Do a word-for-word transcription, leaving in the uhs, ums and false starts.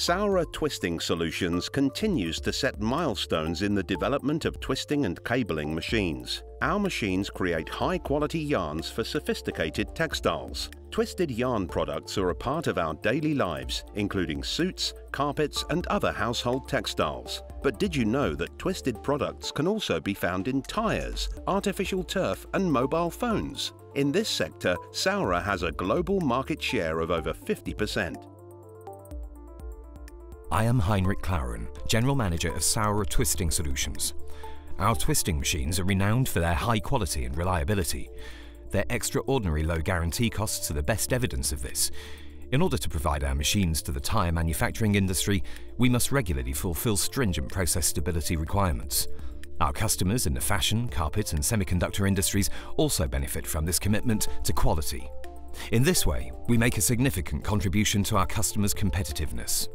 Saurer Twisting Solutions continues to set milestones in the development of twisting and cabling machines. Our machines create high-quality yarns for sophisticated textiles. Twisted yarn products are a part of our daily lives, including suits, carpets, and other household textiles. But did you know that twisted products can also be found in tires, artificial turf, and mobile phones? In this sector, Saurer has a global market share of over fifty percent. I am Heinrich Kleuren, General Manager of Saurer Twisting Solutions. Our twisting machines are renowned for their high quality and reliability. Their extraordinary low guarantee costs are the best evidence of this. In order to provide our machines to the tyre manufacturing industry, we must regularly fulfil stringent process stability requirements. Our customers in the fashion, carpet and semiconductor industries also benefit from this commitment to quality. In this way, we make a significant contribution to our customers' competitiveness.